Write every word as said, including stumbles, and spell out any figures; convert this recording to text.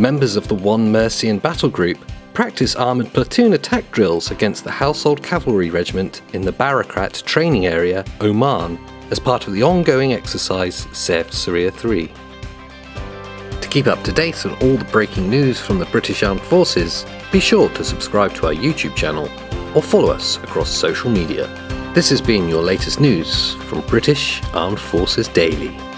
members of the One Mercian Battle Group practice armoured platoon attack drills against the Household Cavalry Regiment in the Barakrat Training Area, Oman, as part of the ongoing exercise Saif Sareea three. To keep up to date on all the breaking news from the British Armed Forces, be sure to subscribe to our YouTube channel or follow us across social media. This has been your latest news from British Armed Forces Daily.